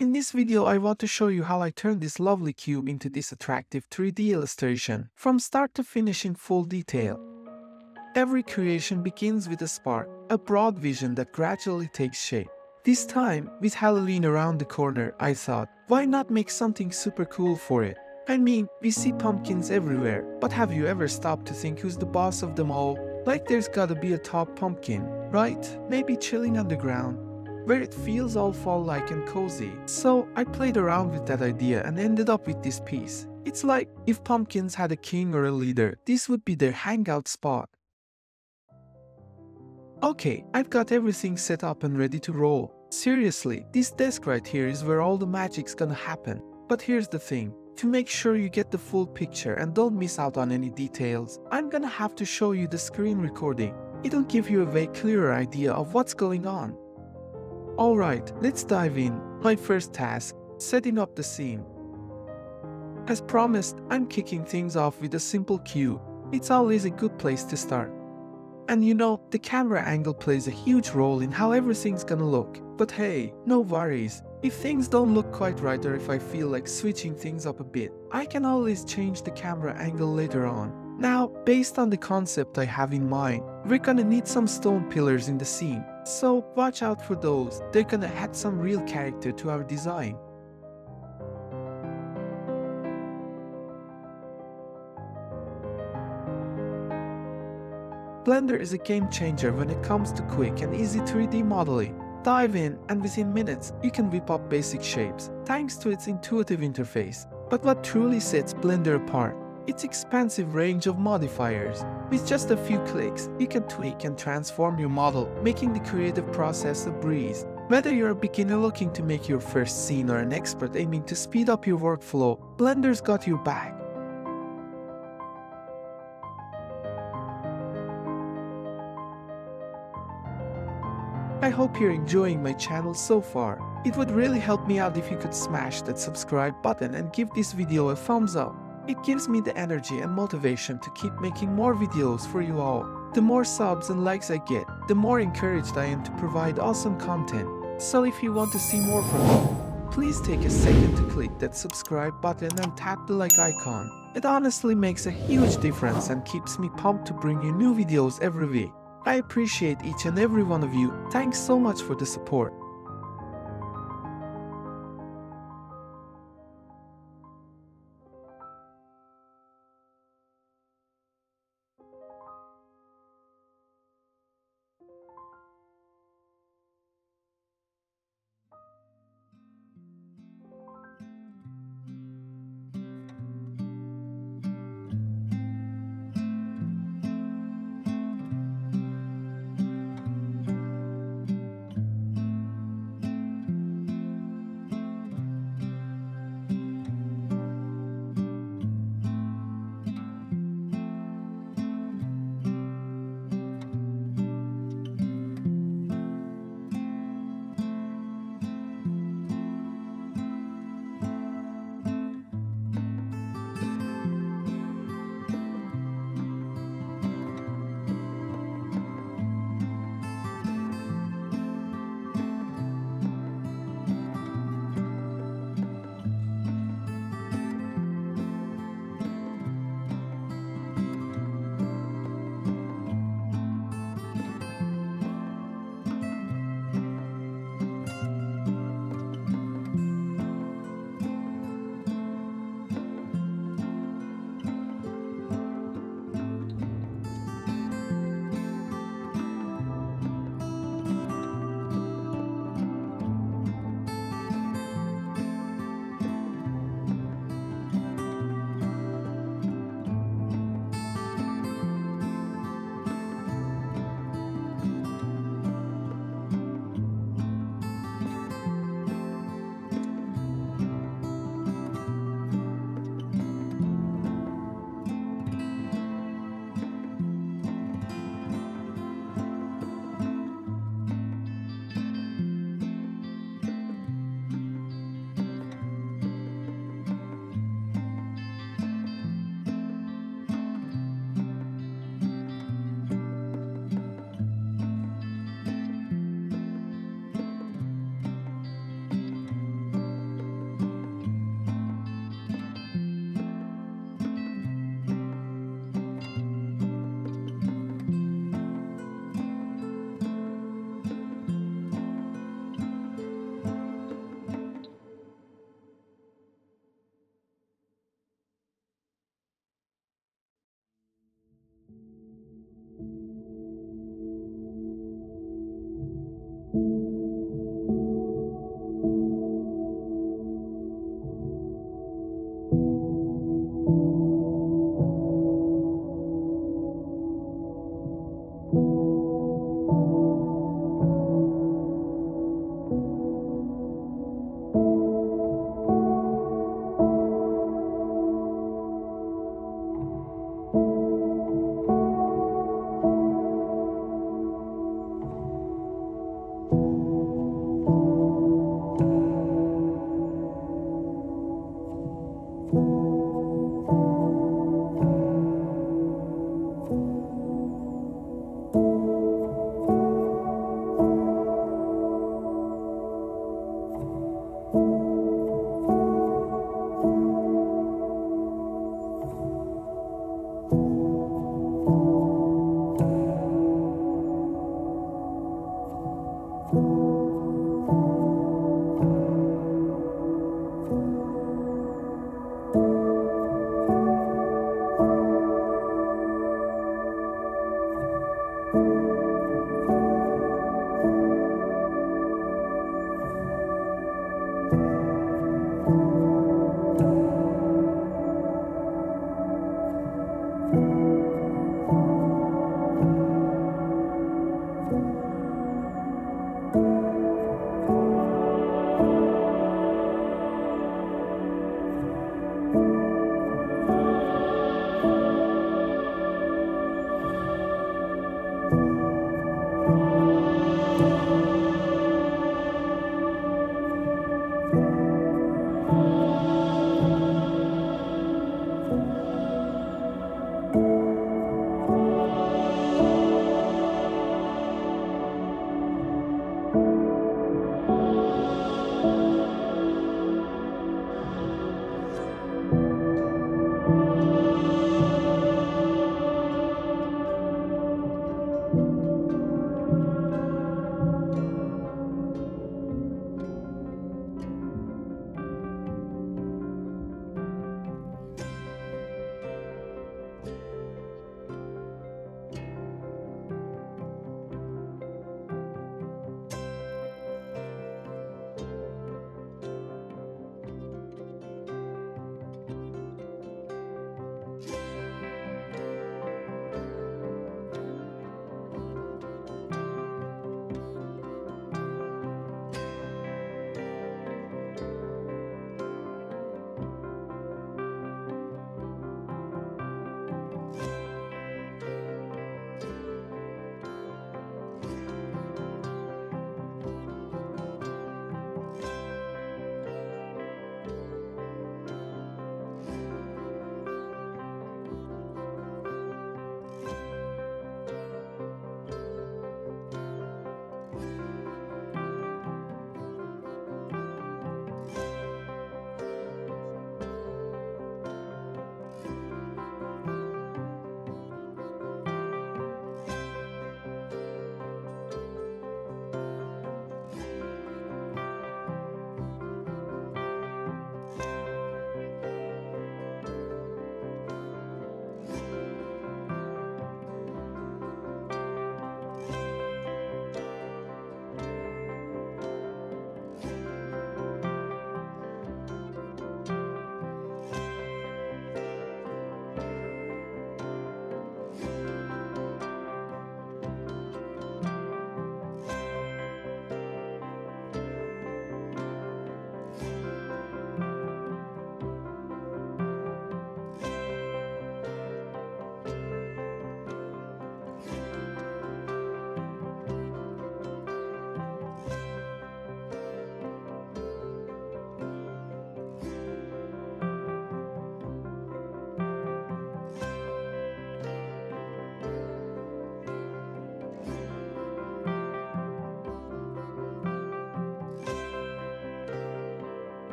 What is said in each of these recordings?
In this video, I want to show you how I turn this lovely cube into this attractive 3D illustration, from start to finish in full detail. Every creation begins with a spark, a broad vision that gradually takes shape. This time, with Halloween around the corner, I thought, why not make something super cool for it? I mean, we see pumpkins everywhere, but have you ever stopped to think who's the boss of them all? Like there's gotta be a top pumpkin, right? Maybe chilling on the ground, where it feels all fall-like and cozy. So I played around with that idea and ended up with this piece. It's like, if pumpkins had a king or a leader, this would be their hangout spot. Okay, I've got everything set up and ready to roll. Seriously, this desk right here is where all the magic's gonna happen. But here's the thing, to make sure you get the full picture and don't miss out on any details, I'm gonna have to show you the screen recording. It'll give you a way clearer idea of what's going on. Alright, let's dive in. My first task, setting up the scene. As promised, I'm kicking things off with a simple cube. It's always a good place to start. And you know, the camera angle plays a huge role in how everything's gonna look. But hey, no worries. If things don't look quite right or if I feel like switching things up a bit, I can always change the camera angle later on. Now, based on the concept I have in mind, we're gonna need some stone pillars in the scene. So watch out for those, they're gonna add some real character to our design. Blender is a game changer when it comes to quick and easy 3D modeling. Dive in and within minutes you can whip up basic shapes, thanks to its intuitive interface. But what truly sets Blender apart? Its expansive range of modifiers. With just a few clicks, you can tweak and transform your model, making the creative process a breeze. Whether you're a beginner looking to make your first scene or an expert aiming to speed up your workflow, Blender's got your back. I hope you're enjoying my channel so far. It would really help me out if you could smash that subscribe button and give this video a thumbs up. It gives me the energy and motivation to keep making more videos for you all. The more subs and likes I get, the more encouraged I am to provide awesome content. So if you want to see more from me, please take a second to click that subscribe button and tap the like icon. It honestly makes a huge difference and keeps me pumped to bring you new videos every week. I appreciate each and every one of you. Thanks so much for the support.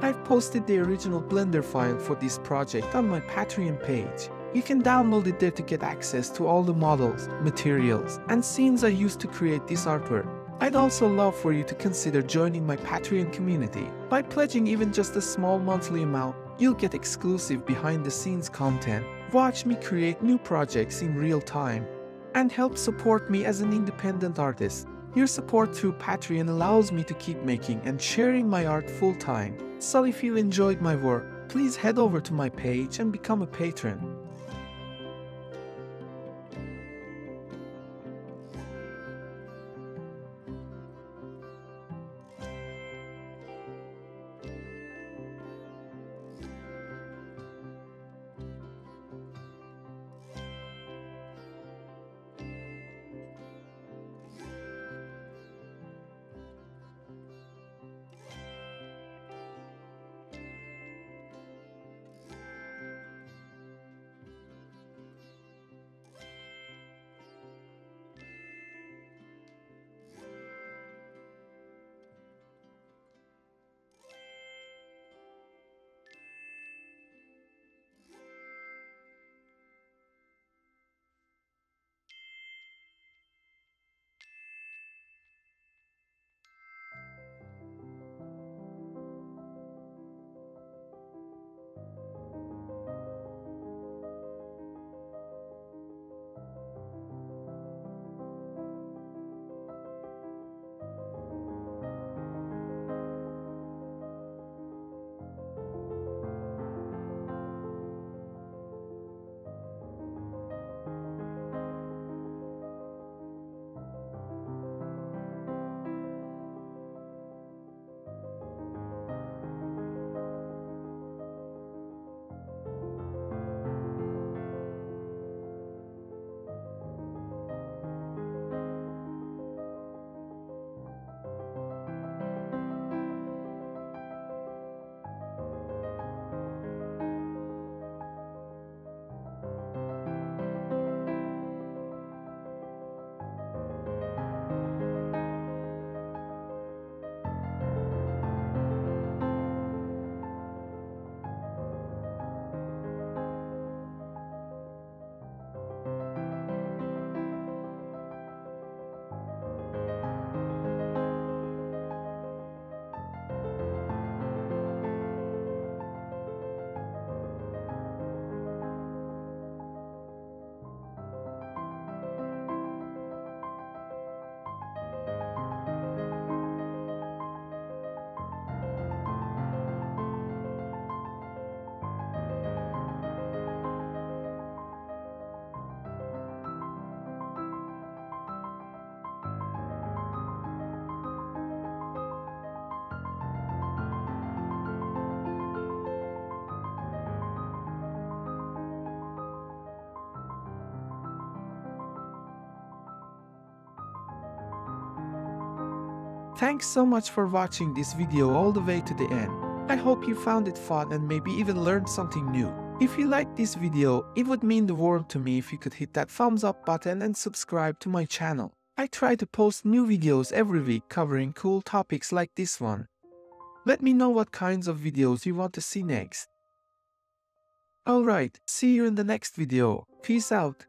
I've posted the original Blender file for this project on my Patreon page. You can download it there to get access to all the models, materials, and scenes I used to create this artwork. I'd also love for you to consider joining my Patreon community. By pledging even just a small monthly amount, you'll get exclusive behind-the-scenes content, watch me create new projects in real time, and help support me as an independent artist. Your support through Patreon allows me to keep making and sharing my art full-time. So if you enjoyed my work, please head over to my page and become a patron. Thanks so much for watching this video all the way to the end. I hope you found it fun and maybe even learned something new. If you liked this video, it would mean the world to me if you could hit that thumbs up button and subscribe to my channel. I try to post new videos every week covering cool topics like this one. Let me know what kinds of videos you want to see next. Alright, see you in the next video. Peace out.